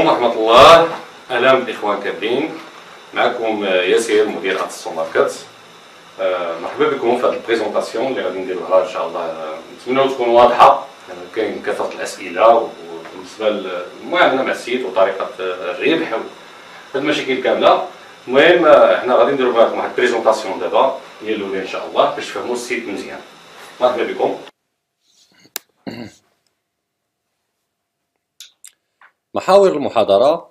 السلام ورحمة الله. أهلا بالإخوان كاملين، معكم ياسير مدير أدس تو ماركت. مرحبا بكم في هذه البريزونطاسيون اللي غادي نديروها إن شاء الله. نتمنوا تكون واضحة، كاين كثرة الأسئلة وبالنسبة للمعاملة مع السيد وطريقة الربح وهاد المشاكل كاملة. المهم حنا غادي نديرو معكم واحد البريزونطاسيون دابا هي الأولى إن شاء الله باش تفهموا السيد مزيان. مرحبا بكم. محاور المحاضرة: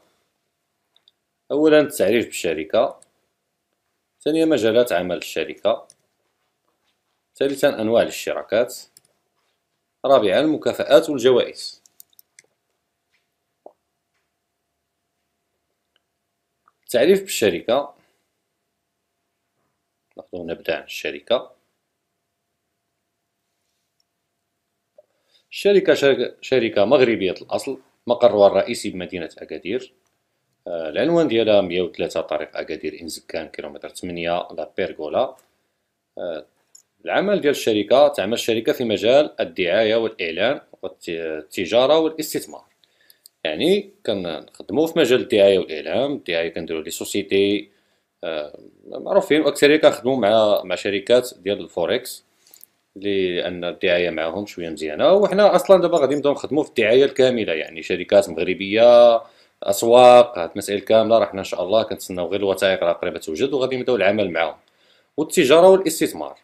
أولا التعريف بالشركة، ثانيا مجالات عمل الشركة، ثالثا أنواع الاشتراكات، رابعا المكافآت والجوائز. التعريف بالشركة، نأخذ نبدأ عن الشركة. الشركة شركة مغربية الأصل، مقرها الرئيسي بمدينة أكادير، العنوان ديالها 103 طريق أكادير إنزكان كيلومتر 8 لا بيرغولا. العمل ديال الشركة: تعمل الشركة في مجال الدعاية والإعلان والتجارة والاستثمار، يعني كنخدمو في مجال الدعاية والإعلان. الدعاية كنديرو لي سوسيتي معروفين، وأكثرية كنخدمو مع شركات ديال الفوركس لان الدعايه معهم شويه مزيانه. وحنا اصلا دابا غادي نبداو نخدموا في الدعايه الكامله، يعني شركات مغربيه، اسواق، هاد المسائل كامله. راه حنا ان شاء الله كنتسناو غير الوثائق راه قريبه توجد وغادي نبداو العمل معاهم. والتجاره والاستثمار،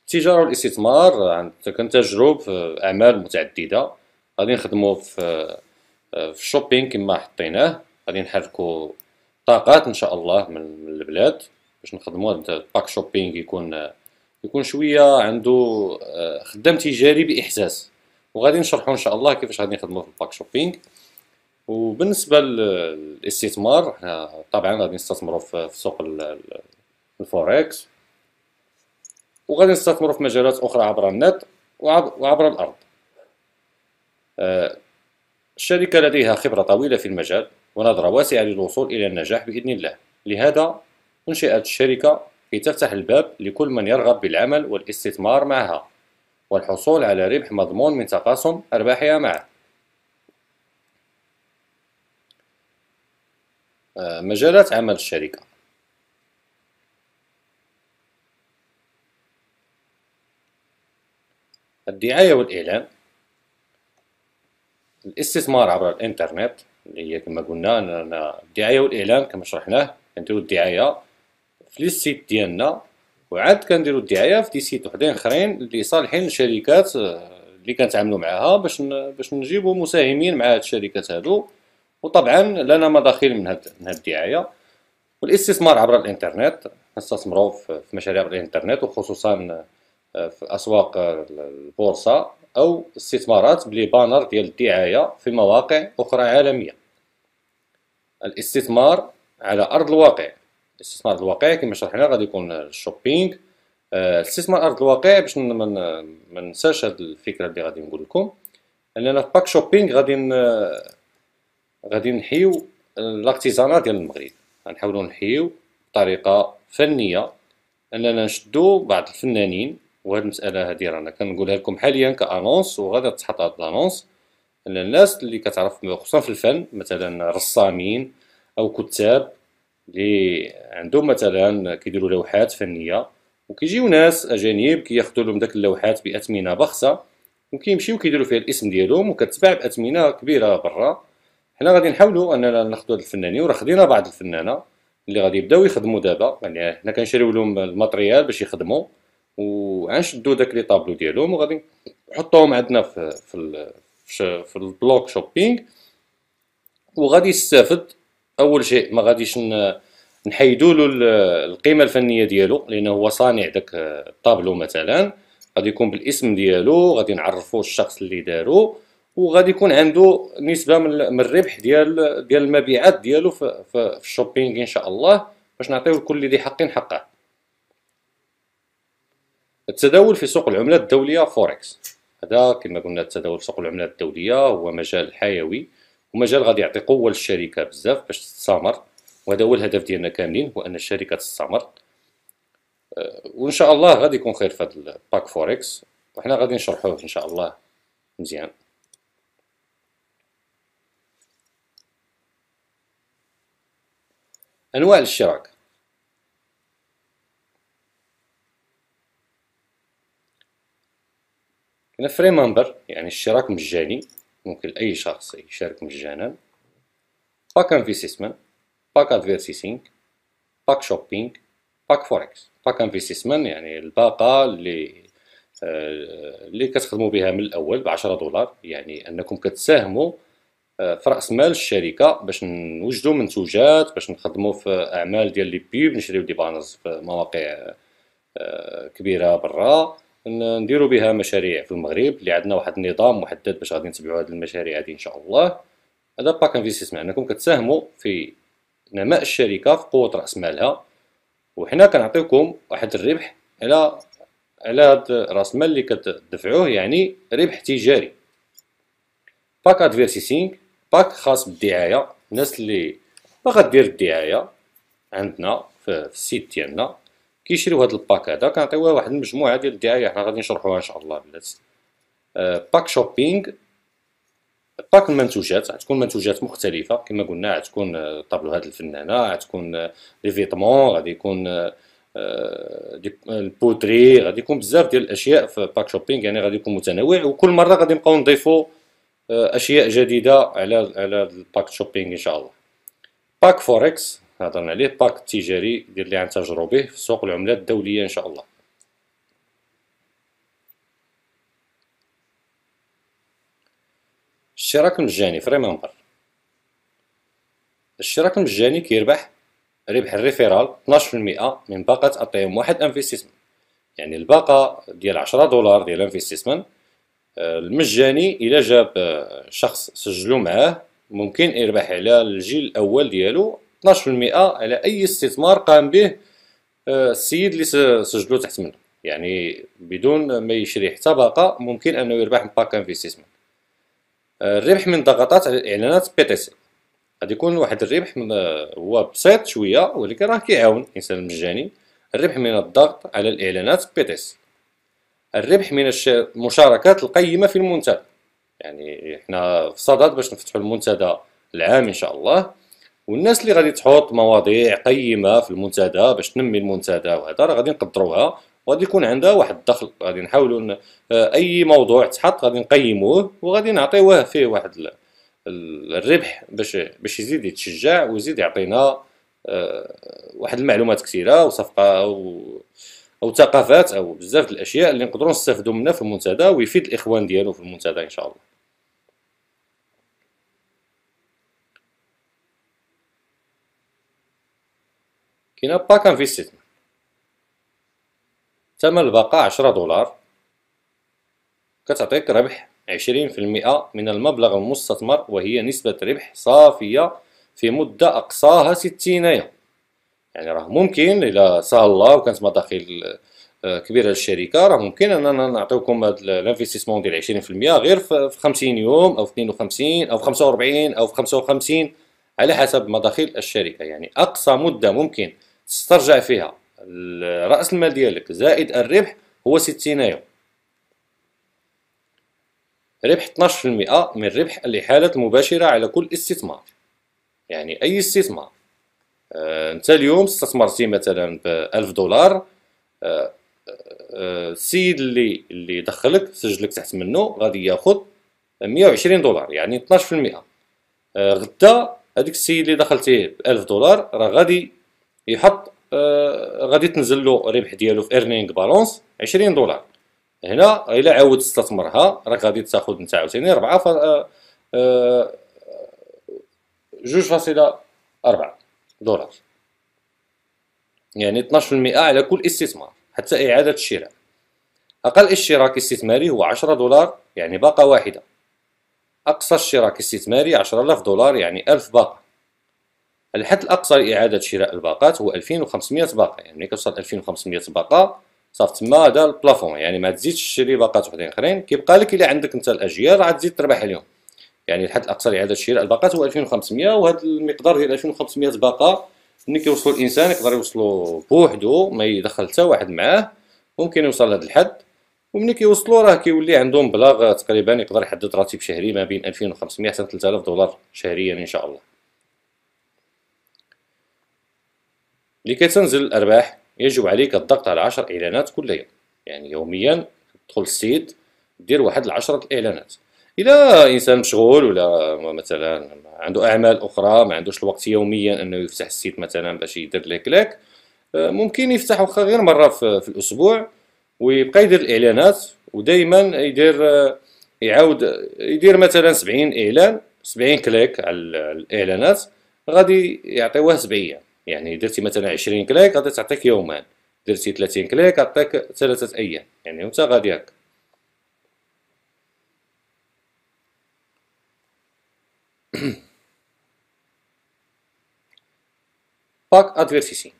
التجاره والاستثمار كنتجرب في اعمال متعدده. غادي نخدموا في الشوبينغ كما حطيناه، غادي نحركوا طاقات ان شاء الله من البلاد باش نخدموا باك شوبينغ يكون شويه عنده خدام تجاري باحساس، وغادي نشرحوا ان شاء الله كيفاش غادي نخدموا في الباك شوبينغ. وبالنسبه للاستثمار حنا طبعا غادي نستثمروا في سوق الفوركس، وغادي نستثمروا في مجالات اخرى عبر النت وعبر الارض. الشركه لديها خبره طويله في المجال ونظره واسعه للوصول الى النجاح باذن الله، لهذا انشئت الشركه كي تفتح الباب لكل من يرغب بالعمل والاستثمار معها والحصول على ربح مضمون من تقاسم أرباحها معه. مجالات عمل الشركة: الدعاية والإعلان، الاستثمار عبر الإنترنت اللي هي كما قلنا الدعاية والإعلان كما شرحناه. كنديرو الدعاية في لي سيت ديالنا، وعاد كنديرو الدعايه في دي سيت وحدين اخرين اللي صالحين للشركات اللي كنتعاملوا معاها باش نجيبوا مساهمين مع هاد الشركات هادو، وطبعا لنا مداخيل من هاد الدعايه. والاستثمار عبر الانترنت، نستثمروا في مشاريع عبر الانترنت وخصوصا في اسواق البورصه او استثمارات بلي بانر ديال الدعايه في مواقع اخرى عالميه. الاستثمار على ارض الواقع، الاستثمار الواقعي كما شرحنا غادي يكون الشوبينغ. الاستثمار ارض الواقع باش ما ننساش هاد الفكره اللي غادي نقول لكم، اننا في باك شوبينغ غادي نحيو الارتيزانات ديال المغرب. غنحاولوا نحيو بطريقه فنيه، اننا نشدو بعض الفنانين. وهاد المساله هادي رانا كنقولها لكم حاليا كانونس، وغادي تحط هاد الانونس ان الناس اللي كتعرف خصوصا في الفن، مثلا رسامين او كتاب اللي عندهم مثلا كيديروا لوحات فنيه، وكيجيو ناس اجانب كياخذوا لهم داك اللوحات باثمنه بخسه وكيمشيو كيديروا فيها الاسم ديالهم وكتباع باثمنه كبيره برا. حنا غادي نحاولوا اننا ناخذوا هاد الفنانين، وراه خدينا بعض الفنانه اللي غادي يبداو يخدموا دابا، يعني حنا كنشريو لهم الماتريال باش يخدموا، وغنشدوا داك لي طابلو ديالهم وغادي نحطوهم عندنا في البلوك شوبينغ. وغادي يستافد اول شيء، ما غاديش نحيدوا له القيمه الفنيه ديالو، لانه هو صانع داك الطابلو مثلا، غادي يكون بالاسم ديالو، غادي نعرفوا الشخص اللي دارو، وغادي يكون عنده نسبه من الربح ديال المبيعات ديالو في الشوبينغ ان شاء الله، باش نعطيو لكل ذي حق حقه. التداول في سوق العملات الدوليه فوركس، هذا كما قلنا التداول في سوق العملات الدوليه هو مجال حيوي ومجال غادي يعطي قوه للشركه بزاف باش تستمر، وهذا هو الهدف ديالنا كاملين، هو ان الشركه تستمر. وان شاء الله غادي يكون خير في هذا الباك فوركس، وحنا غادي نشرحوه ان شاء الله مزيان. أنواع الاشتراك. هنا فري ممبر يعني اشتراك مجاني، ممكن أي شخص يشارك مجانا. باك انفستمنت، باك ادفيرتيسينغ، باك شوبينغ، باك فوركس. باك انفستمنت يعني الباقة اللي كتخدموا بها من الأول ب$10، يعني أنكم كتساهموا في رأس مال الشركة باش نوجدوا منتوجات، باش نخدموا في أعمال ديال لي بيب، نشريو دي بانرز في مواقع كبيرة برا، نديرو بها مشاريع في المغرب اللي عندنا واحد النظام محدد باش غادي نتبعوا هاد المشاريع هادي ان شاء الله. هذا باك انفستمنت، انكم كتساهموا في نماء الشركه، في قوه راس مالها، وحنا كنعطيوكم واحد الربح على هاد راس المال اللي كتدفعوه، يعني ربح تجاري. باك ادفيرتيسينغ، باك خاص بالدعايه، الناس اللي باغا دير الدعايه عندنا في السيت ديالنا كيشريو هاد الباك هذا، كنعطيوه واحد المجموعه ديال الدعايه حنا غادي نشرحوها ان شاء الله بلات. باك شوبينغ، باك المنتوجات، غتكون منتوجات مختلفه كما قلنا، غتكون طابلو هاد الفنانه، غتكون لي فيتمون، غادي يكون البوتري، غادي يكون بزاف ديال الاشياء في باك شوبينغ، يعني غادي يكون متنوع، وكل مره غادي نبقاو نضيفو اشياء جديده على الباك شوبينغ ان شاء الله. باك فوركس هضرنا عليه، باك تجاري ديال اللي غنتاجرو به في سوق العملات الدوليه ان شاء الله. الاشتراك المجاني فري ممبر، الاشتراك المجاني كيربح ربح الريفيرال 12% من باقة ATM1 انفستمنت، يعني الباقة ديال $10 ديال انفستمنت المجاني إلا جاب شخص سجلو معاه ممكن يربح على الجيل الأول ديالو 12% على أي استثمار قام به السيد اللي سجلو تحت منه، يعني بدون ما يشري حتى باقة ممكن أنه يربح من باقة انفستمنت. الربح من ضغطات على الإعلانات بي تي سي، غادي يكون واحد الربح هو بسيط شوية ولكن راه كيعاون الإنسان المجاني. الربح من الضغط على الإعلانات بي تي سي، الربح من المشاركات القيمة في المنتدى، يعني حنا في صدد باش نفتحو المنتدى العام إن شاء الله، والناس اللي غادي تحط مواضيع قيمة في المنتدى باش تنمي المنتدى وهذا راه غادي نقدروها، وغادي يكون عندها واحد الدخل. غادي نحاولوا اي موضوع تحط غادي نقيموه وغادي نعطيوه فيه واحد الربح باش يزيد يتشجع ويزيد يعطينا واحد المعلومات كثيره وصفقه او ثقافات او بزاف د الاشياء اللي نقدروا نستافدوا منها في المنتدى ويفيد الاخوان ديالو في المنتدى ان شاء الله. كاين باك انفستمنت، ثمن الباقة $10، كتعطيك ربح 20% من المبلغ المستثمر، وهي نسبة ربح صافية في مدة أقصاها 60 يوم، يعني راه ممكن إلا سهل الله وكانت مداخيل كبيرة للشركة راه ممكن أننا نعطيوكم هاد الانفستيسمون ديال 20% غير في 50 يوم أو في 52 أو في 45 أو في 55 على حسب مداخيل الشركة، يعني أقصى مدة ممكن تسترجع فيها رأس المال ديالك زائد الربح هو 60 يوم. ربح 12% من ربح الإحالة المباشرة على كل استثمار، يعني أي استثمار أنت اليوم استثمرتي مثلا ب$1000، السيد اللي دخلك سجلك تحت منه غادي ياخد $120، يعني 12%. غدا هذيك السيد اللي دخلتيه ب$1000 راه غادي يحط غادي تنزل له الربح ديالو في ايرنينغ بالونس $20. هنا الا عاود استثمرها راه غادي تاخذ نتا عاوتاني 2.4$، يعني 12% على كل استثمار حتى اعاده الشراء. اقل اشتراك استثماري هو $10 يعني باقه واحده. اقصى اشتراك استثماري $10,000 يعني 1000 باقه. الحد الأقصى لإعادة شراء الباقات هو 2500 باقة، يعني ملي كتوصل 2500 باقة صافي تما هذا البلافون، يعني ما تزيدش تشري باقات وحدين آخرين، كيبقى لك إلا عندك أنت الأجيال راه تزيد تربح عليهم. يعني الحد الأقصى لإعادة شراء الباقات هو 2500، وهذا المقدار ديال 2500 باقة ملي كيوصلو الإنسان يقدر يوصلو بوحدو ما يدخل حتى واحد معاه، ممكن يوصل لهذا الحد، وملي كيوصلو راه كيولي عندهم مبلغ تقريبا يقدر يحدد راتب شهري ما بين $2500 حتى $3000 شهريا إن شاء الله. لكي تنزل الأرباح يجب عليك الضغط على 10 إعلانات كل يوم، يعني يوميا تدخل السيت دير واحد 10 إعلانات. إذا إنسان مشغول ولا مثلا عنده أعمال أخرى ما عندوش الوقت يوميا أنه يفتح السيت مثلا باش يدير ليه كلاك، ممكن يفتح واخا غير مرة في الأسبوع ويبقى يدير الإعلانات، ودائما يعاود يدير مثلا 70 إعلان 70 كليك على الإعلانات غادي يعطيوه 70، يعني درتي مثلا 20 كليك غادي تعطيك يومان، درتي 30 كليك غتعطيك 3 أيام، يعني وانت غادي هاك. باك ادفيرتيسينغ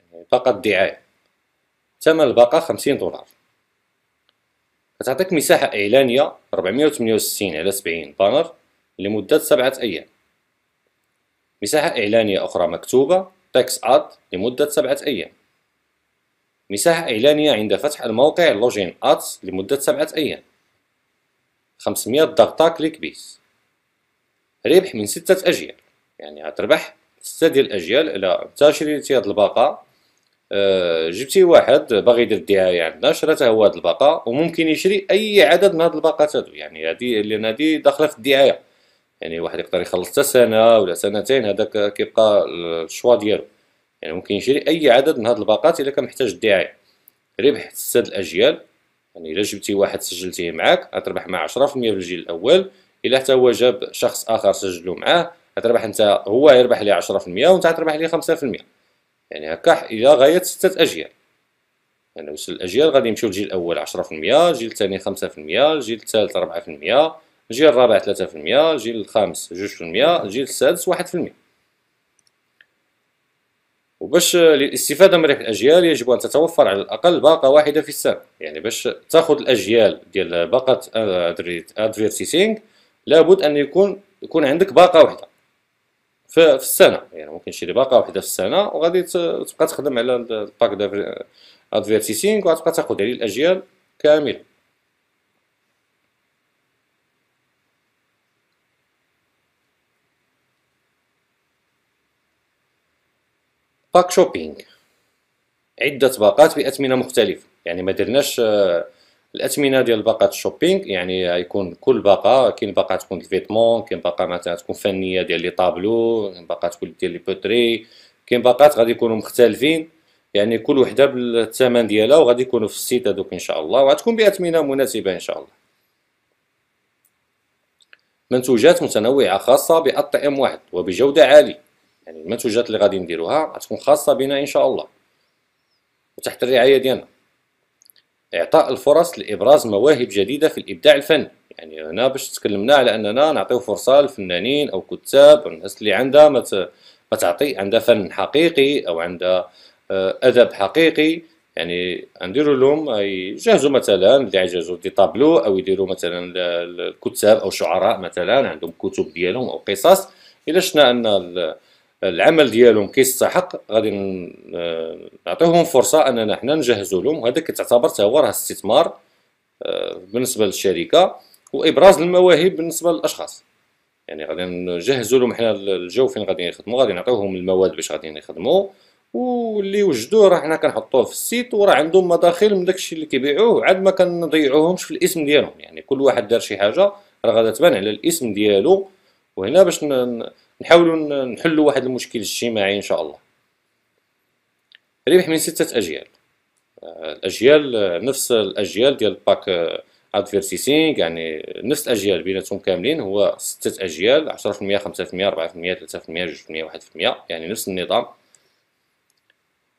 يعني باقة الدعاية، ثمن الباقة $50، غتعطيك مساحة إعلانية 468 على 70 بانر لمدة 7 أيام، مساحة إعلانية أخرى مكتوبة تكس آد لمدة 7 أيام، مساحة إعلانية عند فتح الموقع لوجين آدز لمدة 7 أيام، 500 ضغطة كليك بيس، ربح من 6 أجيال، يعني غتربح 6 ديال الأجيال إلا نتا شريتي هاد الباقة. جبتي واحد باغي يدير الدعاية عندنا شراتها هو هاد الباقة، وممكن يشري أي عدد من هاد الباقات هادو، يعني هادي لأن هادي داخلة في الدعاية، يعني واحد يقدر يخلص حتى سنة ولا سنتين، هذاك كيبقى الشوا ديالو، يعني ممكن يشري أي عدد من هاد الباقات إلا كان محتاج الدعاية. ربح 6 الأجيال، يعني إلا جبتي واحد سجلتيه معاك غتربح معاه 10% في الجيل الأول، إلا حتى هو جاب شخص آخر سجلو معاه غتربح أنت، هو يربح ليه 10% وأنت غتربح ليه 5%، يعني هكا إلى غاية 6 أجيال، يعني وصل الأجيال غادي يمشيو الجيل الأول 10%، الجيل الثاني 5%، الجيل الثالث 4%، الجيل الرابع 3%، الجيل الخامس 2%، الجيل السادس 1%. وباش للاستفادة من ربح الأجيال يجب أن تتوفر على الأقل باقة واحدة في السنة، يعني باش تاخد الأجيال ديال باقة أدفيرتيسينغ لابد أن يكون عندك باقة واحدة في السنة، يعني ممكن تشري باقة واحدة في السنة وغادي تبقى تخدم على الباك ديال أدفيرتيسينغ وغتبقى تاخد عليه الأجيال كاملة. باك شوبينغ عدة باقات بأثمنة مختلفة، يعني ما درناش الأثمنة ديال باقات الشوبينغ، يعني يكون كل باقة، كاين باقة تكون الفيتمون، كاين باقة مثلا تكون فنية ديال لي طابلو، كاين باقة تكون ديال لي بوتري، كاين باقات غادي يكونوا مختلفين، يعني كل وحدة بالثمن ديالها، وغادي يكونوا في السيت هادوك إن شاء الله، وغتكون بأثمنة مناسبة إن شاء الله. منتوجات متنوعة خاصة بATM1 وبجودة عالية، يعني المنتوجات اللي غادي نديروها غتكون خاصة بنا إن شاء الله وتحت الرعاية ديالنا. إعطاء الفرص لإبراز مواهب جديدة في الإبداع الفني، يعني هنا باش تكلمنا على أننا نعطيو فرصة للفنانين أو كتاب أو الناس اللي عندها ما تعطي، عندها فن حقيقي أو عندها أدب حقيقي، يعني نديرو لهم يجهزوا مثلا اللي يجهزوا دي طابلو أو يديروا مثلا الكتاب أو شعراء مثلا عندهم كتب ديالهم أو قصص، إلا شفنا أن العمل ديالهم كيستحق غادي نعطيوهم فرصه اننا حنا نجهزو لهم، وهذا كتعتبر حتى هو راه استثمار بالنسبه للشركه وابراز المواهب بالنسبه للاشخاص، يعني غادي نجهزو لهم حنا الجو فين غادي يخدموا، غادي نعطيوهم المواد باش غادي يخدموا، واللي وجدوه راه حنا كنحطوه في السيت وراه عندهم مداخل من داكشي اللي كيبيعوه، عاد ما كنضيعوهمش في الاسم ديالهم، يعني كل واحد دار شي حاجه راه غادا تبان على الاسم ديالو، وهنا باش نحاولوا نحلوا واحد المشكل اجتماعي ان شاء الله. ربح من 6 أجيال، الاجيال نفس الاجيال ديال باك ادفيرتيسينغ، يعني نفس الاجيال بيناتهم كاملين هو 6 أجيال 10%، 5%، 4%، 3%، 2%، 1%، يعني نفس النظام.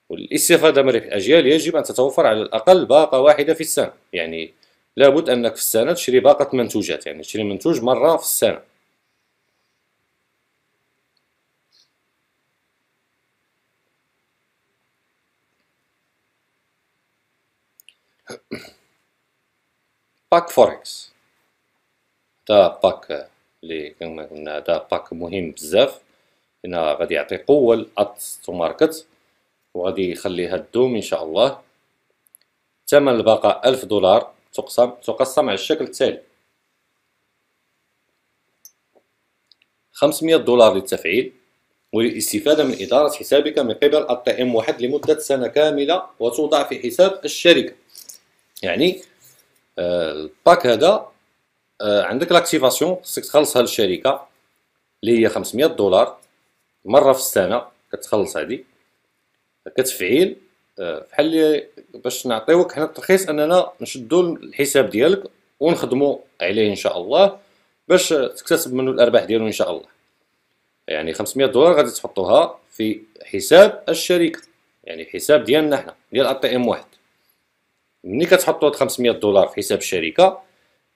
والاستفادة من ربح الاجيال يجب ان تتوفر على الاقل باقة واحدة في السنة، يعني لابد انك في السنة تشري باقة منتوجات، يعني تشري منتوج مرة في السنة. باك فوركس، هذا باك اللي كما قلنا هذا باك مهم بزاف، لأن غادي يعطي قوة لأدز تو ماركت وغادي يخليها تدوم إن شاء الله. ثمن الباقة $1000 تقسم على الشكل التالي: $500 للتفعيل، وللاستفادة من إدارة حسابك من قبل ATM1 لمدة سنة كاملة وتوضع في حساب الشركة. يعني الباك هذا عندك لاكتيفاسيون خصك تخلصها للشركة اللي هي $500 مرة في السنة كتخلص هذه كتفعيل بحال باش نعطيوك حنا الترخيص اننا نشدو الحساب ديالك ونخدمو عليه ان شاء الله باش تكتسب منه الارباح ديالو ان شاء الله. يعني $500 غادي تحطوها في حساب الشركه، يعني حساب ديالنا حنا ديال ATM1. ملي كتحطو هاد $500 في حساب الشركه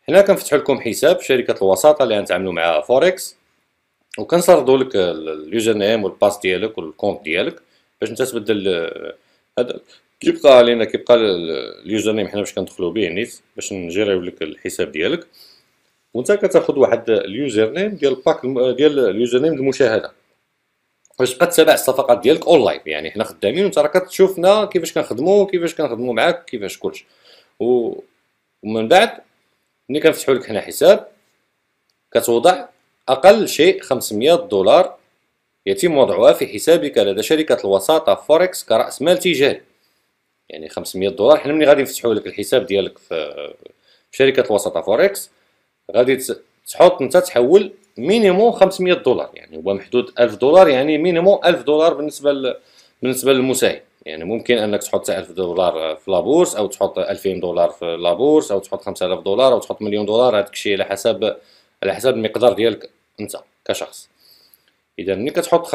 حنا كنفتحو لكم حساب شركه الوساطه اللي غنتعاملو معها فوركس، وكنسردو لك اليوزر نيم والباس ديالك والكونت ديالك باش انت تبدل هذا. كيبقى علينا كيبقى اليوزر نيم حنا باش كندخلو به نيت باش نجيريو لك الحساب ديالك، وانت كتاخذ واحد اليوزر نيم ديال الباك ديال اليوزر نيم المشاهده باش تبقى تتابع الصفقات ديالك اونلاين. يعني حنا خدامين وانت راه كتشوفنا كيفاش كنخدمو معاك كيفاش كلشي. ومن بعد ملي كنفتحوا لك حنا حساب كتوضع اقل شيء $500 يتم وضعها في حسابك لدى شركه الوساطه فوركس كراس مال تجاري. يعني $500 حنا ملي غادي نفتحوا لك الحساب ديالك في شركه الوساطه فوركس غادي تحط انت تحول مينيموم $500، يعني هو محدود $1000، يعني مينيموم $1000 بالنسبه للمساهم. يعني ممكن انك تحط $1000 في لابورس او تحط $2000 في لابورس او تحط $5000 او تحط $1,000,000، هذاك الشيء على حسب المقدار ديالك انت كشخص. اذا ملي كتحط $500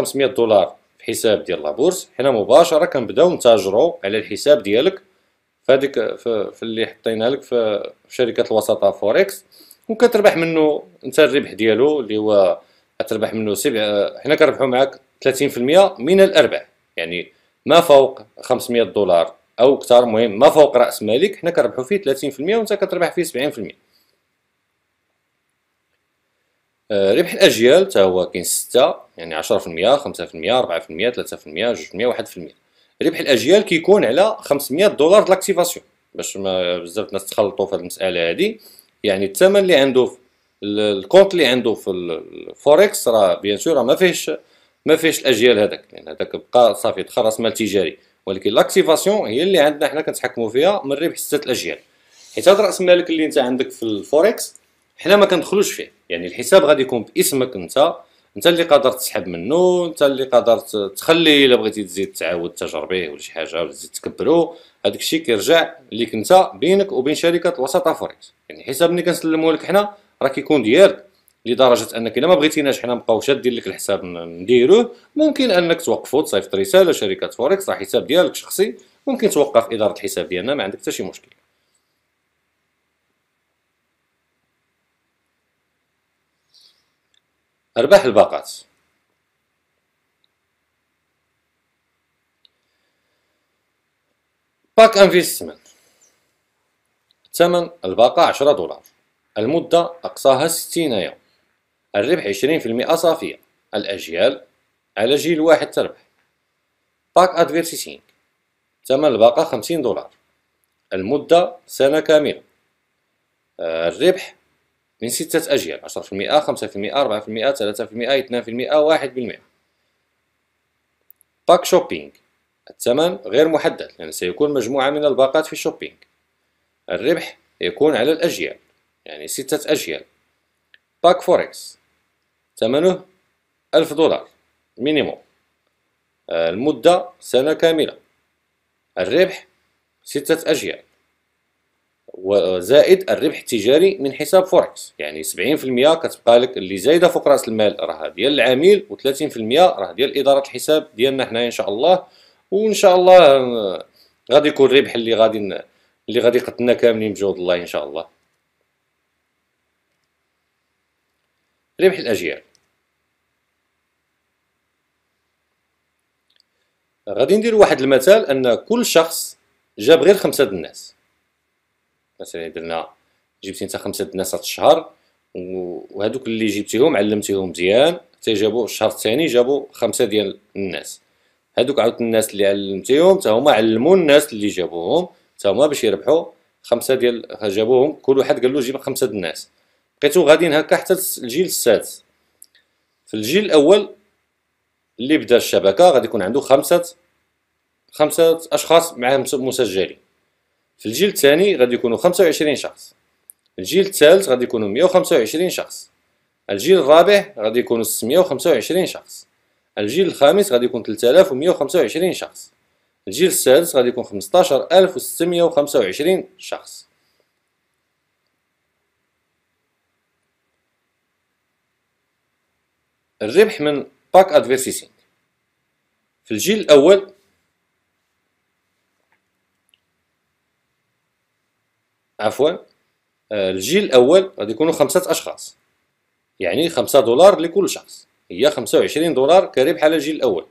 في حساب ديال لابورس حنا مباشره كنبداو نتاجرو على الحساب ديالك فهاديك في اللي حطينا لك في شركه الوساطه فوركس، وكتربح منه انت الربح ديالو اللي هو كتربح منه حنا كنربحو معاك 30% من الارباح. يعني ما فوق $500 او اكثر، المهم ما فوق راس مالك حنا كنربحو فيه 30% وانت كتربح فيه 70%. ربح الاجيال حتى هو كاين 6، يعني 10%، 5%، 4%، 3%، 2%، 1%. ربح الاجيال كيكون على $500 د لاكتيفاسيون باش ما بزاف الناس تخلطوا في هذه المساله هذه. يعني الثمن اللي عنده الكونت اللي عنده في الفوركس راه بيان سور راه ما فيهش الاجيال هذاك، لان يعني هذاك بقى صافي دخل راس مال تجاري، ولكن لاكتيفاسيون هي اللي عندنا حنا كنتحكموا فيها من ربح 6 الاجيال. حيت هذا راس مالك اللي انت عندك في الفوركس حنا ما كندخلوش فيه، يعني الحساب غادي يكون باسمك انت، اللي قادر تسحب منه، اللي قادر تخليه الا بغيتي تزيد تعاود تجر به ولا شي حاجه ولا تزيد تكبرو، هذاك الشيء كيرجع ليك انت بينك وبين شركه الوساطه فوركس. يعني الحساب اللي كنسلموه لك حنا راه كيكون ديالك، لدرجه انك الا ما بغيتيناش حنا نبقاو شادين لك الحساب نديروه ممكن انك توقفو، تصيفط رساله شركه فوركس راه حساب ديالك شخصي، ممكن توقف اداره الحساب ديالنا ما عندك حتى شي مشكل. أرباح الباقات. باك انفيستمنت ثمن الباقة $10، المدة أقصاها 60 يوم، الربح 20% صافية، الأجيال على جيل واحد تربح. باك ادفيرتيسينغ ثمن الباقة $50، المدة سنة كاملة، الربح من 6 أجيال، 10%، 5%، 4%، 3%، 2%، 1%. باك شوبينغ الثمن غير محدد لأن يعني سيكون مجموعة من الباقات في الشوبينغ، الربح يكون على الأجيال، يعني 6 أجيال. باك فوركس ثمنه $1000 مينيموم، المدة سنة كاملة، الربح 6 أجيال وزائد الربح التجاري من حساب فوركس. يعني 70% كتبقى لك اللي زايده فوق راس المال راه ديال العميل، و30% راه ديال اداره الحساب ديالنا حنايا ان شاء الله. وان شاء الله غادي يكون الربح اللي غادي قتلنا كاملين بجود الله ان شاء الله. ربح الاجيال غادي ندير واحد المثال ان كل شخص جاب غير 5 د الناس. مثلا درنا جبتي انت 5 د الناس هاد الشهر، وهادوك اللي جبتيهم علمتيهم مزيان حتى جابوا الشهر الثاني جابوا 5 د الناس، هادوك عاود الناس اللي علمتيهم حتى هما علموا الناس اللي جابوهم حتى هما باش يربحوا 5 جابوهم، كل واحد قال له جيب 5 د الناس، بقيتو غاديين هكا حتى الجيل السادس. في الجيل الاول اللي بدا الشبكه غادي يكون عنده خمسه اشخاص معاهم مسجلين. في الجيل الثاني غادي يكونوا 25 شخص. الجيل الثالث غادي يكونوا 125 شخص. الجيل الرابع غادي يكونوا 625 شخص. الجيل الخامس غادي يكون 3125 شخص. الجيل السادس غادي يكون 15625 شخص. الربح من باك ادفيرسيسينغ. في الجيل الاول الجيل الاول غادي يكونوا 5 اشخاص، يعني 5 دولار لكل شخص، هي 25 دولار كربح على الجيل الاول.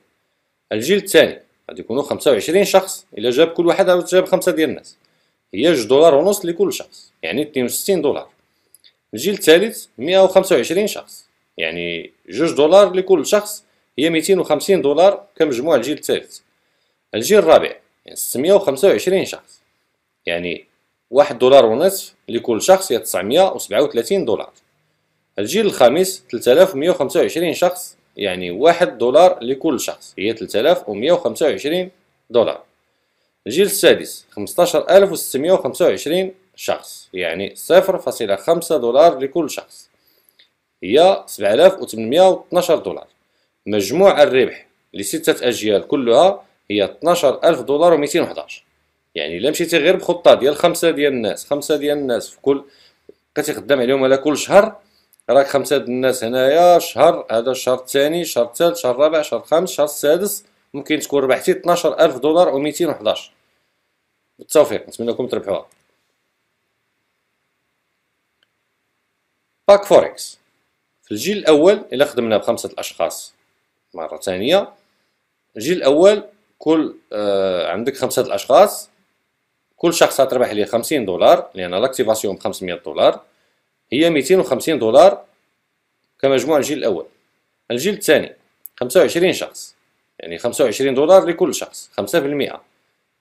الجيل الثاني غادي يكونوا 25 شخص، الا جاب كل واحد جاب 5 ديال الناس، هي 2 دولار ونص لكل شخص، يعني 62 دولار. الجيل الثالث 125 شخص، يعني 2 دولار لكل شخص، هي 250 دولار كمجموع الجيل الثالث. الجيل الرابع يعني 625 شخص، يعني 1 دولار ونصف لكل شخص، هي 937 دولار. الجيل الخامس 3125 شخص، يعني 1 دولار لكل شخص، هي 3125 دولار. الجيل السادس 15625 شخص، يعني 0.5 دولار لكل شخص، هي 7812 دولار. مجموع الربح لستة أجيال كلها هي 12000 دولار و211. يعني الا مشيتي غير بخطه ديال 5 ديال الناس 5 ديال الناس في كل كتخدم عليهم على كل شهر، راك 5 ديال الناس هنايا شهر، هذا الشهر الثاني، شهر الثالث، شهر الرابع، شهر الخامس، شهر السادس، ممكن تكون ربحتي 12000 دولار و211. بالتوفيق، نتمنى لكم تربحوها. باك فوركس. في الجيل الاول الا خدمنا بخمسه الاشخاص مره ثانيه، الجيل الاول كل عندك 5 الاشخاص، كل شخص غتربح ليه 50 دولار لان لاكتيفاسيون ب 500 دولار، هي 250 دولار كمجموع الجيل الاول. الجيل الثاني 25 شخص، يعني 25 دولار لكل شخص، 5%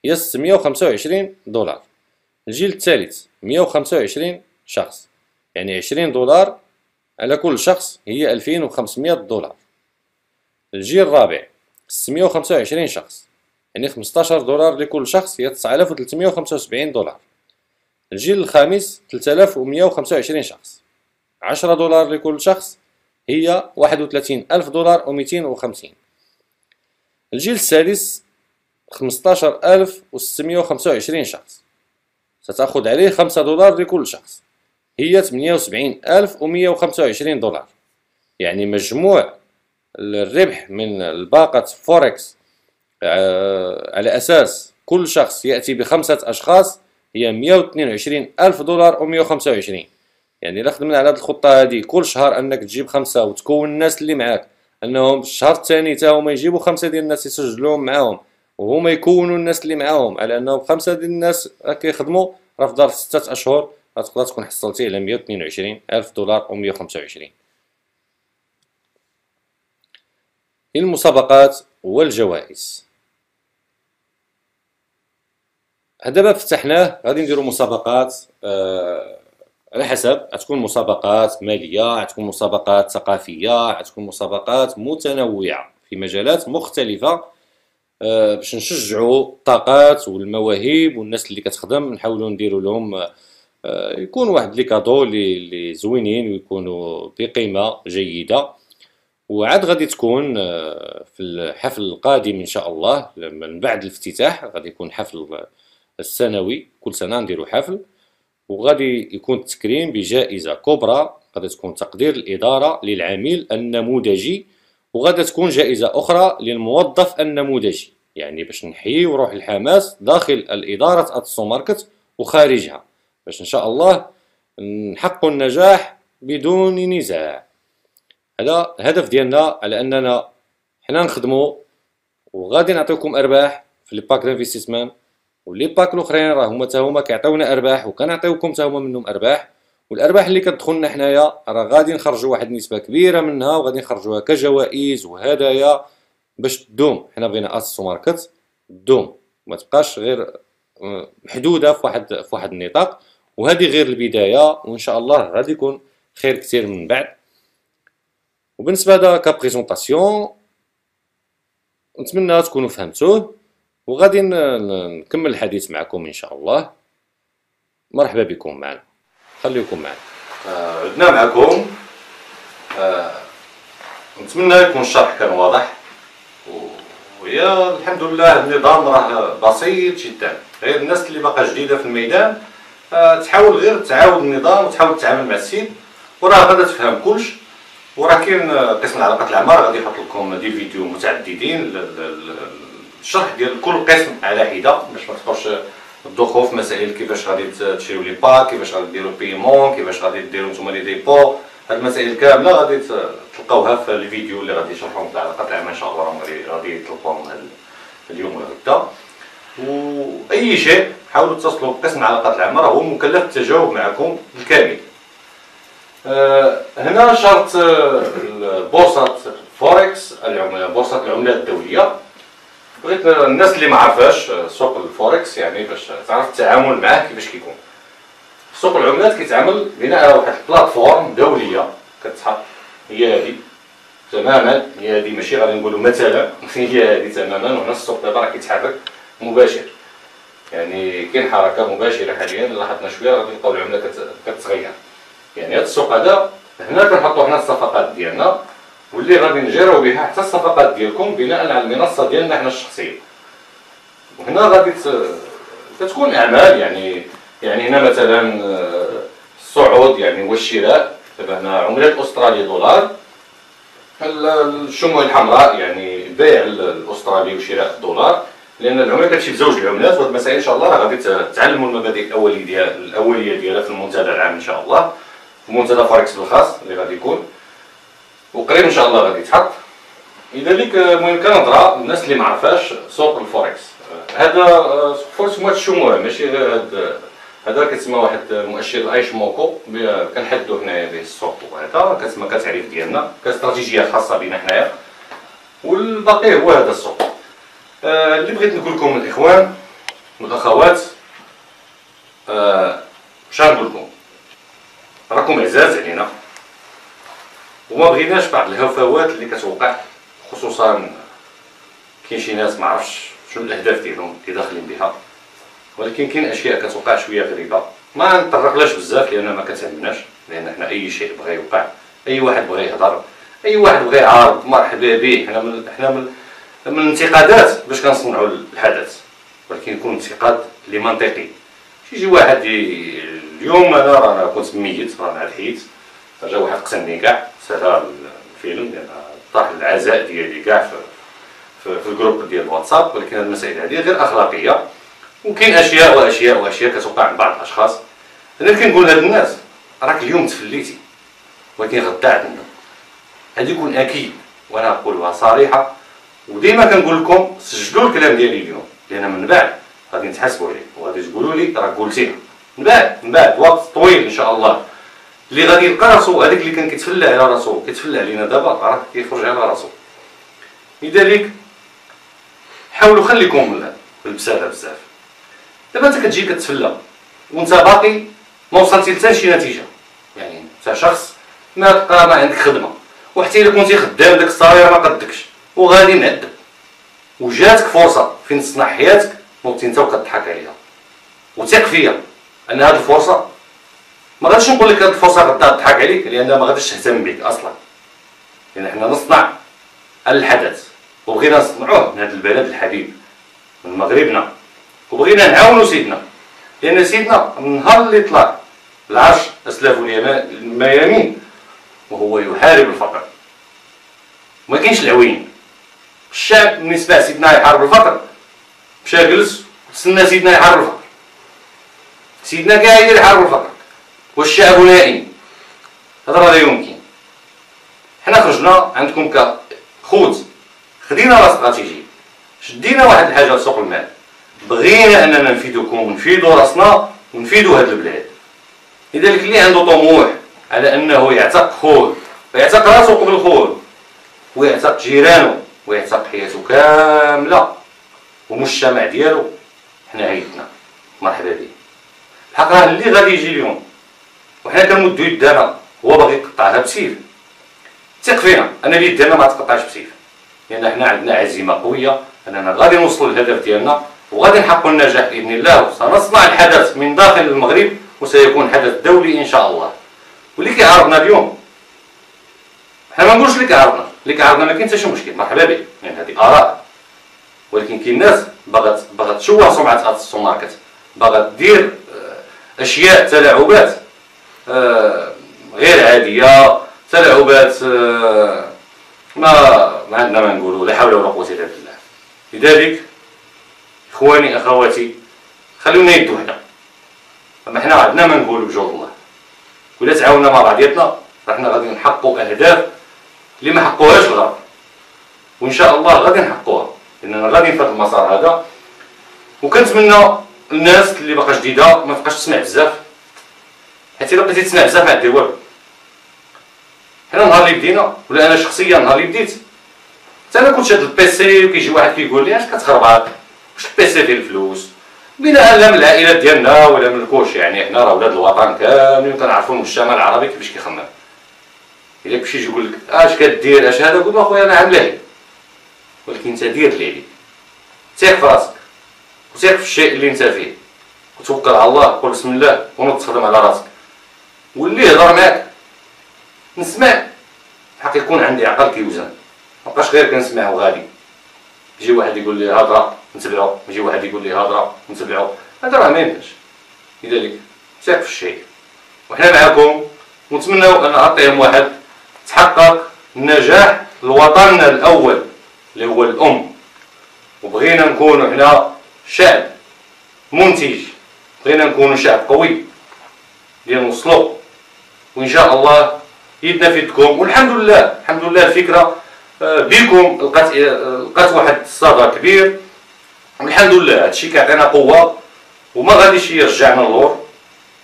هي 625 دولار. الجيل الثالث 125 شخص، يعني 20 دولار على كل شخص، هي 2500 دولار. الجيل الرابع 625 شخص، يعني 15 دولار لكل شخص، هي 9375 دولار. الجيل الخامس 3125 شخص، 10 دولار لكل شخص، هي 31000 دولار و250. الجيل السادس 15625 شخص، ستأخذ عليه 5 دولار لكل شخص، هي 78125 دولار. يعني مجموع الربح من الباقة فوركس على أساس كل شخص يأتي ب5 أشخاص هي 122000 دولار و125. يعني إلا خدمنا على هاد الخطة هادي كل شهر أنك تجيب 5 وتكون الناس اللي معاك أنهم الشهر الثاني تا هما يجيبوا 5 ديال الناس يسجلوهم معاهم، وهما يكونوا الناس اللي معاهم على أنهم 5 ديال الناس كيخدموا، راه في دار 6 أشهر غتقدر تكون حصلتي على 122000 دولار و125. المسابقات والجوائز. هذا باب فتحناه، غادي نديرو مسابقات على حسب، غتكون مسابقات ماليه، غتكون مسابقات ثقافيه، غتكون مسابقات متنوعه في مجالات مختلفه، باش نشجعوا الطاقات والمواهب والناس اللي كتخدم، نحاولوا نديروا لهم يكون واحد لي كادو لي زوينين ويكونوا بقيمه جيده. وعاد غادي تكون في الحفل القادم ان شاء الله من بعد الافتتاح، غادي يكون حفل السنوي، كل سنه نديرو حفل، وغادي يكون التكريم بجائزه كبرى غادي تكون تقدير الاداره للعميل النموذجي، وغادي تكون جائزه اخرى للموظف النموذجي، يعني باش نحييو روح الحماس داخل الاداره ادس تو ماركت وخارجها، باش ان شاء الله نحققوا النجاح بدون نزاع. هذا الهدف ديالنا، على اننا حنا نخدمو وغادي نعطيكم ارباح في لي باك دانفيستيسمون، واللي باك الاخرين راه هما تا هما كيعطيونا ارباح وكنعطيوكم تا هما منهم ارباح، والارباح اللي كتدخلنا حنايا راه غادي نخرجوا واحد النسبه كبيره منها وغادي نخرجوها كجوائز وهدايا باش تدوم. حنا بغينا أدس تو ماركت تدوم، ما تبقاش غير محدوده في واحد النطاق، وهذه غير البدايه، وان شاء الله غادي يكون خير كثير من بعد. وبالنسبه لهذا كابريزونطاسيون نتمنى تكونوا فهمتوه، وغادي نكمل الحديث معكم ان شاء الله. مرحبا بكم معنا، خليكم معنا. عدنا معكم. نتمنى يكون الشرح كان واضح، وهي الحمد لله النظام راه بسيط جدا. غير الناس اللي باقا جديده في الميدان تحاول غير تعاود النظام وتحاول تتعامل مع السيد، وراه غادا تفهم كلش. وراه كاين قسم علاقات العمار غادي يحط لكم دي فيديو متعددين الشرح ديال كل قسم على حده، باش ما تبقاوش تدوخوا في مسائل كيفاش غادي تشريو لي باك، كيفاش غادي ديروا بيمون، كيفاش غادي ديروا نتوما لي ديبو. هاد المسائل كامله غادي تلقاوها في الفيديو اللي غادي نشرحهم في العلاقات العامه ان شاء الله، راهم غادي تلقاوهم اليوم ولا غدا. واي شيء حاولوا تتصلوا بقسم العلاقات العامه، راه هو مكلف بالتجاوب معكم بالكامل. هنا شرط بورصه فوركس، بورصه العملات الدوليه. بغيت الناس اللي ما عارفاش سوق الفوركس يعني باش تعرف التعامل معاه كيفاش كيكون. سوق العملات كيتعامل بناء على واحد البلاتفورم دوليه كتحط، هي هذه تماما، هي هذه، ماشي غادي نقولوا مثلا، هي هذه تماما. وهنا السوق دابا راه كيتحرك مباشر، يعني كاين حركه مباشره حاليا. لاحظنا شويه غادي نلقاو العمله كتغير. يعني هذا السوق هذا هنا كنحطوا حنا الصفقات ديالنا، واللي غادي نجراو بها حتى الصفقات ديالكم بناء على المنصه ديالنا حنا الشخصيه. وهنا غادي تكون اعمال يعني هنا مثلا الصعود يعني والشراء. دابا هنا عمله أسترالي دولار، الشموع الحمراء يعني بيع الاسترالي وشراء الدولار، لان العمله كتمشي بزوج العملات. وهاد المسائل ان شاء الله غادي تعلموا المبادئ الاوليه ديالها في المنتدى العام ان شاء الله، في منتدى فوركس بالخاص اللي غادي يكون وقريب ان شاء الله غادي يتحط. لذلك المهم كنهضر الناس اللي ما عرفاش سوق الفوركس. هذا فوركس هو الشموع، ماشي غير هذا كتسمى واحد مؤشر الايش موكو، كنحددوا حنايا به السوق. وهذا كتسمى كتعريف ديالنا، كاستراتيجيه خاصه بينا حنايا، والباقي هو هذا السوق. اللي بغيت نقول لكم الاخوان والاخوات، واش نقول لكم، راكم عزاز علينا وما بغيناش بعض الهفوات اللي كتوقع، خصوصا كاين شي ناس ما عرفش شنو الاهداف ديالهم اللي داخلين بها. ولكن كاين اشياء كتوقع شويه غريبه، ما نطرقلاش بزاف لان ما كتهمناش، لان حنا اي شيء بغى يوقع، اي واحد بغى يهضر، اي واحد بغى يعارض، مرحبا به. حنا من الانتقادات باش كنصنعوا الحدث، ولكن يكون انتقاد اللي منطقي. شي يجي واحد اليوم انا راه كنت ميت، راه نعرفيت، جا واحد قسمني كاع سهر الفيلم ديال طاح العزاء ديالي كاع في الجروب ديال الواتساب. ولكن هاد المسائل هادي غير اخلاقيه، وكاين اشياء واشياء واشياء كتوقع من بعض الاشخاص. انا كنقول لهاد الناس راك اليوم تفليتي، ولكن غدا عندنا غادي يكون اكيد. وانا نقولها صريحه، وديما كنقول لكم سجلوا الكلام ديالي اليوم، لان من بعد غادي نتحاسبوا عليه وغادي تقولوا لي راه قلتيها من بعد وقت طويل ان شاء الله. اللي غادي يلقى راسو هذاك اللي كان كيتفلى على راسو كيتفلى علينا دابا، راه كيخرج على راسو. لذلك حاولوا خليكم بالبساله بزاف. دابا انت كتجي كتفلى وانت باقي ما وصلتي لتا شي نتيجه، يعني انت شخص ما عندك خدمه، وحتى الا كنتي خدام داك الصالير ما قدكش وغادي معذب، وجاتك فرصه فين تصنع حياتك ممكن انت وكتضحك عليها. وثق فيا ان هذه الفرصه، ما غاديش نقول لك هاد الفرصه غدا تضحك عليك، لان ما غاديش تهتم بك اصلا. لان حنا نصنع الحدث، وبغينا نصنعوه من هاد البلد الحبيب من مغربنا، وبغينا نعاونوا سيدنا، لان سيدنا من نهار اللي طلع العرش اسلافه الميامين وهو يحارب الفقر. ما كاينش العوين الشعب من سمع سيدنا يحارب الفقر مشى جلس وتسنى سيدنا يحارب الفقر. سيدنا كاع هي اللي حارب الفقر والشعب نائم، هذا راه لا يمكن. حنا خرجنا عندكم كخوت، خدينا راه استراتيجي، شدينا واحد الحاجه لسوق المال، بغينا اننا نفيدوكم ونفيدو راسنا ونفيدو هاد البلاد. لذلك اللي عنده طموح على انه يعتق خوه، ويعتق راسو قبل خوه، ويعتق جيرانه، ويعتق حياته كامله والمجتمع ديالو، حنا عيدنا مرحبا به. الحق راه اللي غادي يجي اليوم وحنا كنمدو يدانا هو باغي يقطعها بسيف. ثق فينا ان اليد ديالنا ما تقطعش بسيف، لان احنا عندنا عزيمه قويه اننا غادي نوصلوا للهدف ديالنا وغادي نحققوا النجاح باذن الله، وسنصنع الحدث من داخل المغرب وسيكون حدث دولي ان شاء الله. واللي كيعارضنا اليوم حنا ما نقولوش اللي كيعارضنا ما كاين حتى شي مشكل، مرحبا به، يعني هذه اراء، ولكن كاين ناس باغا تشوه سمعه ادس تو ماركت، باغا دير اشياء تلاعبات غير عاديه، تلاعبات ما عندنا ما نقولوا، لا حول ولا قوه الا بالله. لذلك اخواني اخواتي خلونا يد وحده، اما حنا عندنا ما نقولوا بجور الله، ولا تعاوننا مع بعضياتنا رحنا غادي نحققوا اهداف اللي ما حققوهاش الغرب، وان شاء الله غادي نحققوها لاننا غادي في هذا المسار هذا. وكنتمنى الناس اللي باقا جديده ما تبقاش تسمع بزاف، حيت الا بقيتي تسمع بزاف ما دير والو. حنا نهار اللي بدينا، ولا انا شخصيا نهار اللي بديت حتى انا كنت شاد البيسي وكيجي واحد كيقول لي اش كتخرب عقلك، واش البيسي فيه الفلوس، بناء لا من العائلات ديالنا ولا من الكوش، يعني حنا راه ولاد الوطن كاملين كنعرفوا المجتمع العربي كيفاش كيخمم. الا كلشي يجي يقول لك اش كدير اش هذا، قول له اخويا انا عامل، ولكن انت دير اللي عليك، تيق في راسك وتيق في الشيء اللي انت فيه، وتوكل على الله، قول بسم الله ونوض تخدم على راسك. واللي يهضر معاك نسمع، حق يكون عندي عقل كيوزن، مابقاش غير كنسمع وغادي. يجي واحد يقول لي هضره نتبعو، يجي واحد يقول لي هضره نتبعو، هذا راه ما ينفعش. لذلك تيق في الشيء، وحنا معاكم، ونتمناو ان ATM1 تحقق النجاح لوطننا الاول اللي هو الام. وبغينا نكونوا حنا شعب منتج، بغينا نكونوا شعب قوي اللي نوصلوا، وان شاء الله يدنا في يدكم. والحمد لله الحمد لله الفكره بكم لقات واحد الصدى كبير، والحمد لله هادشي كيعطينا قوه وما غاديش يرجعنا للور،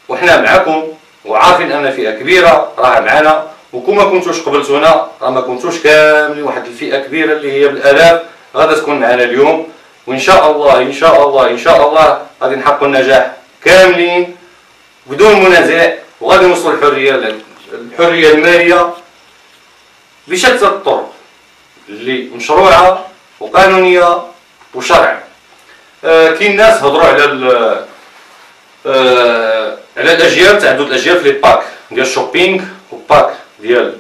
وحنا معكم وعارفين ان فئه كبيره راه معنا، وكما كنتوش قبلتونا راه ما كنتوش كاملين، واحد الفئه كبيره اللي هي بالالاف غادا تكون معنا اليوم، وان شاء الله ان شاء الله ان شاء الله غادي نحققوا النجاح كاملين بدون منازع، وغادي نوصلوا الحريه الماليه بشتى الطرق اللي مشروعه وقانونيه وشرعا. كاين ناس هضروا على الاجيال، تعدد الاجيال في لي باك ديال الشوبينغ وباك ديال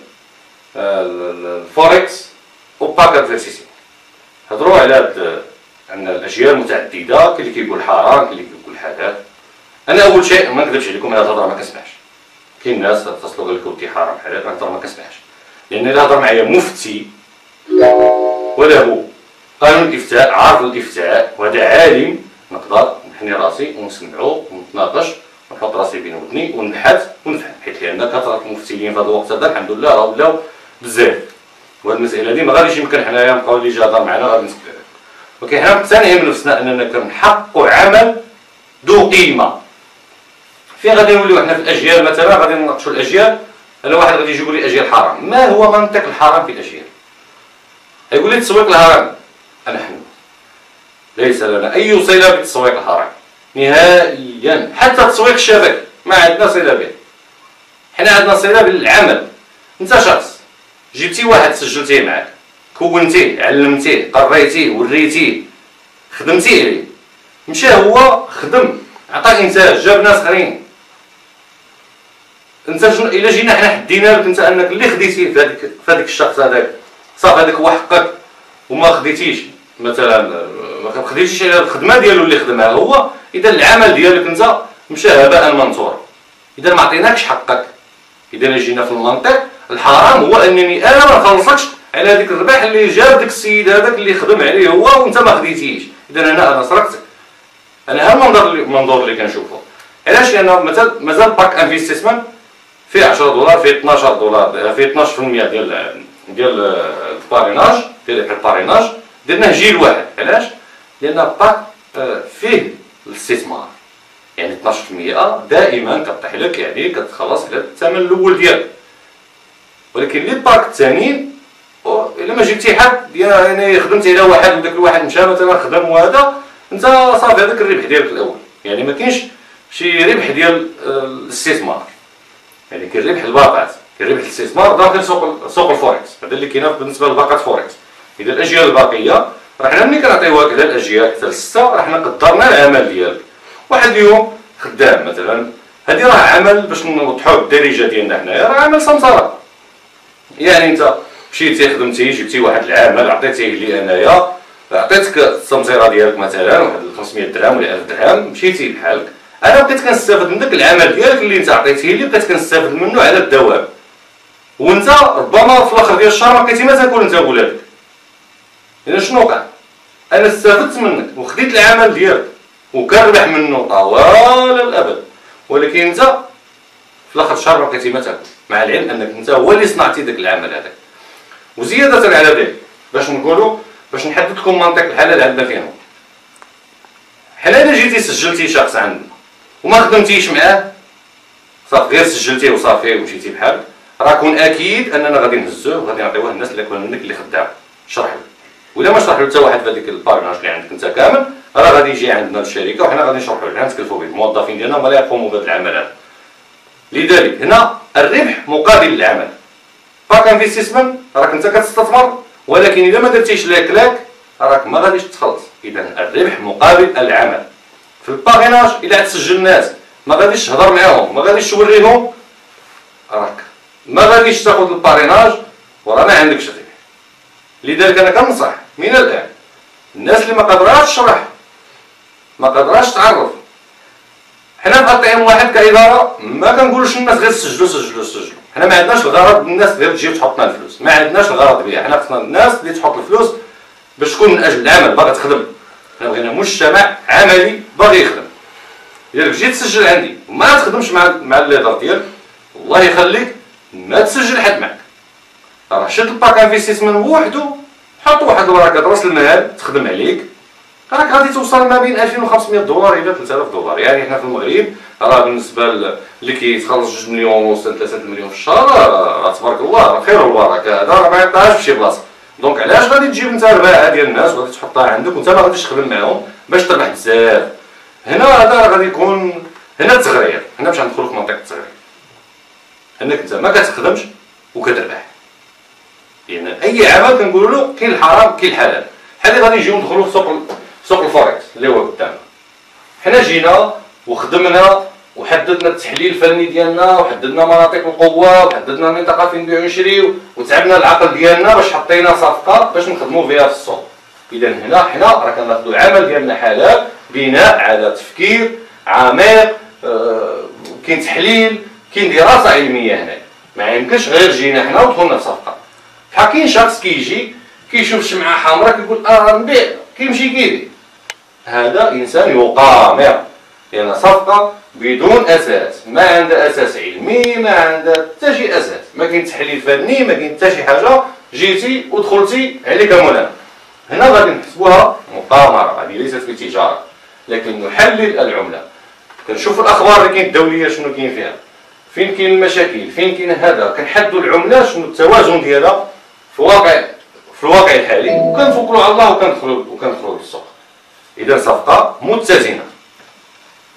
الفوركس وباك ادفيرتيسين، هضروا على ان الاجيال متعدده، كاين اللي كيقول حرام، كاين اللي كيقول حلال. انا اول شيء ما نكذبش عليكم، هذه الهضره ما كنسمعش، كاين ناس اتصلوا قال لك ودي حرام حلال، انا ما كنسمعش، لان اللي هضر معايا مفتي وله قانون الافتاء، عارف الافتاء، وهذا عالم، نقدر نحني راسي ونسمعو ونتناقش ونحط راسي بين ودني ونبحث ونفهم، حيت لان كثره المفتيين في هذا الوقت هذا الحمد لله راه ولاو بزاف، وهاد المساله هادي ما غاديش يمكن حنايا نبقاو اللي جا هضر معنا غادي نسكتو، ولكن حنا مقتنعين بنفسنا اننا كنحققوا عمل ذو قيمه. فين غادي نوليو حنا في الاجيال؟ مثلا غادي نناقشوا الاجيال، انا واحد غادي يجي يقول لي اجيال حرام، ما هو منطق الحرام في الاجيال؟ يقول لي التسويق الحرام، انا حنا ليس لنا اي صله بالتسويق الحرام نهائيا، حتى التسويق الشبكي ما عندنا صله به، حنا عندنا صله بالعمل. انت شخص جبتي واحد سجلتيه معاك، كونتيه، علمتيه، قريتيه، وريتيه، خدمتيه عليه، مشى هو خدم، عطا انتاج، جاب ناس اخرين. انت الا جينا حنا حدينا لك انت انك اللي خديتيه في هذاك الشخص هذاك، صافي هذاك هو حقك، وما خديتيش مثلا ما خديتيش على الخدمه ديالو اللي خدمها هو، اذا العمل ديالك انت مشى هباء منثورا، اذا ما عطيناكش حقك. اذا جينا في المنطق الحرام هو انني انا ما نخلصكش على هذيك الربح اللي جاب داك السيد هذاك اللي خدم عليه هو وانت ما خديتيش، اذا انا سرقتك. انا ها المنظور اللي كنشوفه، علاش؟ لان مازال باك انفيستيسمون فيه 10 دولار، فيه 12 دولار، فيه 12% ديال الباريناج، ديال الباريناج درناه جيل واحد. علاش؟ لان باك فيه الاستثمار، يعني 12% دائما كطيح لك، يعني كتخلص على الثمن الاول ديالك. ولكن لي باك الثانيين الا ما جبتي حد، يعني خدمتي على واحد وداك الواحد مشى مثلا خدم وهذا، انت صافي هذاك الربح ديالك الاول، يعني ما كاينش شي ربح ديال الاستثمار، يعني كاين ربح الباقات، كاين ربح الاستثمار داخل سوق الفوركس، هذا اللي كاين بالنسبه لباقات فوركس. اذا الاجيال الباقيه رحنا ملي كنعطيوها كذا الاجيال حتى لسته رحنا قدرنا العمل ديالك. واحد اليوم خدام مثلا، هذه راه عمل باش نوضحوه بالدارجه ديالنا حنايا، راه عمل سمسره. يعني انت مشيتي خدمتي جبتي واحد العمل عطيتيه لي انايا، عطيتك السمسيره ديالك مثلا واحد 500 درهم ولا 1000 درهم، مشيتي بحالك، انا بقيت كنستافد من داك العمل ديالك اللي انت عطيتيه لي، بقيت كنستافد منه على الدوام، وانت ربما في الاخر ديال الشهر ما بقيتي ما تاكل انت وولادك. اذا شنو وقع؟ انا استفدت منك وخديت العمل ديالك وكنربح منه طوال الابد، ولكن انت في الاخر الشهر ما بقيتي ما تاكل، مع العلم انك انت هو اللي صنعتي داك العمل هذاك. وزياده على ذلك باش نحدد لكم منطق الحلال عندنا فين هو. حنا الا جيتي سجلتي شخص عندنا وما خدمتيش معاه، صافي غير سجلتيه وصافي ومشيتي بحالك، راه كون اكيد اننا غادي نهزوه وغادي نعطيوه للناس اللي كانوا منك اللي خدام. شرح له، ولا ما شرح له حتى واحد في هذيك البارتنرز اللي عندك انت كامل، راه غادي يجي عندنا للشركه وحنا غادي نشرحوا له، غنتكلفوا به، الموظفين ديالنا هما اللي يقوموا بهذا العمل هذا. لذلك هنا الربح مقابل العمل. باك انفيستمنت راك انت كتستثمر، ولكن اذا ما درتيش لاكلاك راك ما غاديش تخلص. اذا الربح مقابل العمل. في الباغيناج الا تسجل الناس ما غاديش تهضر معاهم، ما غاديش توريهم، راك ما غاديش تاخذ الباريناج وراه ما عندكش ربح. لذلك انا كنصح من الان الناس اللي ما قدراتش تشرح، ما قدراتش تعرف، حنا في اطعم واحد كاداره ما كنقولوش للناس غير سجلوا سجلوا سجلوا، حنا ما عندناش الغرض الناس غير تجي وتحطنا الفلوس، ما عندناش الغرض بها. حنا خصنا الناس اللي تحط الفلوس باش تكون من اجل العمل، باغا تخدم. حنا بغينا مجتمع عملي باغي يخدم. اذا جيت تسجل عندي وما تخدمش مع الليدر ديالك، الله يخليك ما تسجل حد معك، راه شد الباك انفيستيسمون وحده، حط واحد وراك راس المال تخدم عليك، راك غادي توصل ما بين 2500 دولار الى 3000 دولار، يعني حنا في المغرب راه بالنسبه اللي كيتخلص 2 مليون ونص 3 مليون في الشهر، راه تبارك الله راه خير والبركه، هذا راه ما يعطاهاش في شي بلاصه. دونك علاش غادي تجيب انت الرباعه ديال الناس وغادي تحطها عندك وانت ما غاديش تخدم معاهم باش تربح بزاف؟ هنا هذا غادي يكون هنا التغرير، هنا باش ندخلو في منطقه التغرير، انك انت ما كتخدمش وكتربح. لان اي عمل كنقولوا له كاين الحرام كاين الحلال. بحال اللي غادي نجيو ندخلو في سوق الفوركس اللي هو قدامنا، حنا جينا وخدمنا وحددنا التحليل الفني ديالنا وحددنا مناطق القوه وحددنا المنطقه فين نبيعو ونشريو وتعبنا العقل ديالنا باش حطينا صفقه باش نخدمو فيها في السوق. اذا هنا حنا راه كناخدو العمل ديالنا حلال بناء على تفكير عميق، كاين تحليل، كاين دراسه علميه. هنا ما يمكنش غير جينا حنا ودخلنا في صفقه. بحال كاين شخص كيجي كيشوف الشمعه حمراء كيقول نبيع كيمشي كيبيع، هذا انسان يقامر، لان يعني صفقه بدون اساس، ما عندها اساس علمي، ما عندها حتى شي اساس، ما كاين تحليل فني، ما كاين حتى شي حاجه، جيتي ودخلتي عليك مولانا. هنا غادي نحسبوها مقامره، هذه ليست في التجاره، لكن نحلل العمله، كنشوفوا الاخبار اللي كاين الدوليه شنو كاين فيها، فين كاين المشاكل، فين كاين هذا، كنحدوا العمله شنو التوازن ديالها في الواقع الحالي، وكنتوكلوا على الله وكندخلوا للسوق. اذا صفقه متزنه.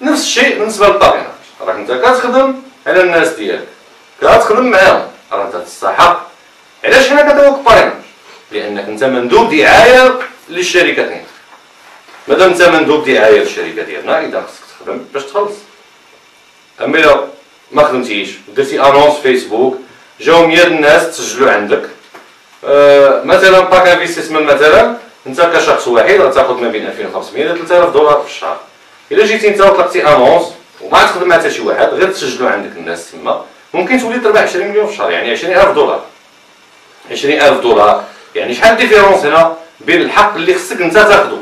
نفس الشيء بالنسبه للباغيناج، راك انت كتخدم على الناس ديالك، كتخدم معاهم، راه انت تستحق. علاش حنا كندوك الباغيناج؟ لانك انت مندوب دعايه للشركه ديالك. مادام انت مندوب دعايه للشركه ديالنا، اذا خصك تخدم باش تخلص. اما الا ما خدمتيش درتي انونس فيسبوك، جاو 100 الناس تسجلوا عندك، مثلا باك انفيستيسمون مثلا انت كشخص واحد غتاخذ ما بين 2500 الى 3000 دولار في الشهر. الا جيتي انت وطلقتي انونس وما تخدم مع حتى شي واحد، غير تسجلوا عندك الناس تما، ممكن تولي تربح 20 مليون في الشهر، يعني 20000 دولار. 20000 دولار، يعني شحال ديفيرونس هنا بين الحق اللي خصك انت تاخذو؟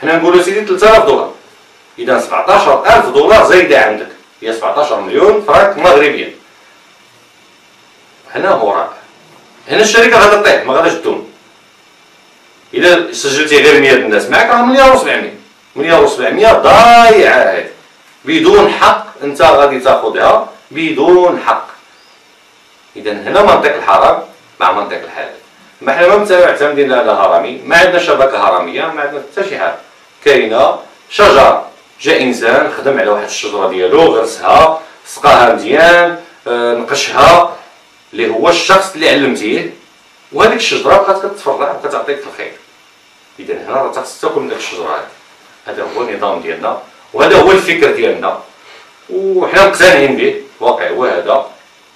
حنا نقولوا سيدي 3000 دولار، اذا 17000 دولار زايده عندك، هي 17 مليون فرانك مغربيا. هنا هو هنا الشركه غادا تطيح، ما غاداش تدوم. اذا سجلتي غير 100 الناس معاك، راه مليار و700، مليار و700 ضايعه هادي بدون حق، انت غادي تاخذها بدون حق. اذا هنا منطق الحرام مع منطق الحلال. ما حنا ما معتمدين على هرمي، ما عندنا شبكه هرميه، ما عندنا حتى شي حاجه. كاينه شجره، جا انسان خدم على واحد الشجره ديالو، غرسها، سقاها مزيان، نقشها، اللي هو الشخص اللي علمتيه وهذيك الشجره بقات كتفرع وكتعطيك في الخير. اذا هنا راه تاكل من ديك الشجره هذه. هذا هو النظام ديالنا وهذا هو الفكر ديالنا وحنا مقتنعين به، واقع هو هذا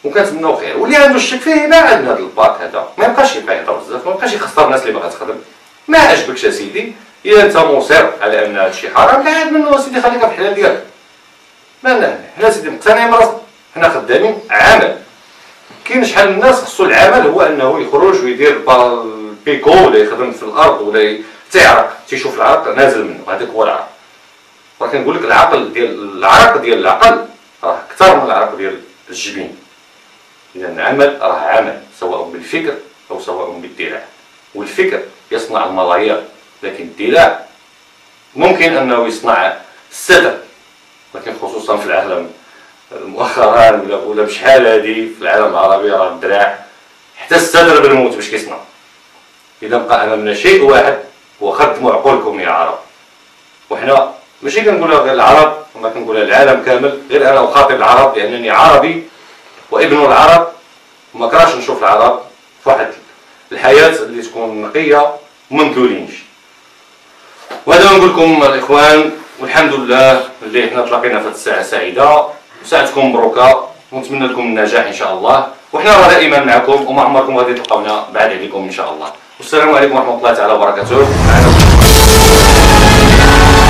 وكنتمناو خير. واللي عنده الشك فيه ما عندنا هذا الباط هذا ما يبقاش يبقى يهضر بزاف، ما يبقاش يخسر الناس اللي باغا تخدم. ما عجبكش اسيدي، اذا انت مصر على ان هذا الشيء حرام لا عاد منه اسيدي، خليك في الحلال ديالك. مالنا حنا سيدي مقتنعين براسنا، حنا خدامين عمل. كاين شحال من الناس خصو العمل هو انه يخرج ويدير البيكو ولا يخدم في الارض ولا تيعرق، تيشوف العرق نازل منه، هذاك هو العرق. راه كنقول لك العقل ديال العرق ديال العقل راه اكثر من العرق ديال الجبين. اذا العمل راه عمل سواء بالفكر او سواء بالدراع، والفكر يصنع الملايير لكن الدراع ممكن انه يصنع الستر، لكن خصوصا في العالم مؤخرا ولا بشحال هادي في العالم العربي راه الدراع حتى الستر بالموت باش كيصنع. اذا بقى امامنا شيء واحد هو خدموا عقولكم يا عرب، وحنا ماشي كنقولها غير العرب وما كنقولها العالم كامل، غير انا وخاطب العرب لانني عربي وابن العرب وما كراش نشوف العرب فواحد الحياه اللي تكون نقيه وما مذلولينش. وهذا نقول لكم الاخوان، والحمد لله اللي حنا تلاقينا في هذه الساعه سعيده وساعتكم مبروكه ونتمنى لكم النجاح ان شاء الله، وحنا راه دائما معكم وما عمركم غادي تلقاونا بعد عليكم ان شاء الله. والسلام عليكم ورحمه الله تعالى وبركاته.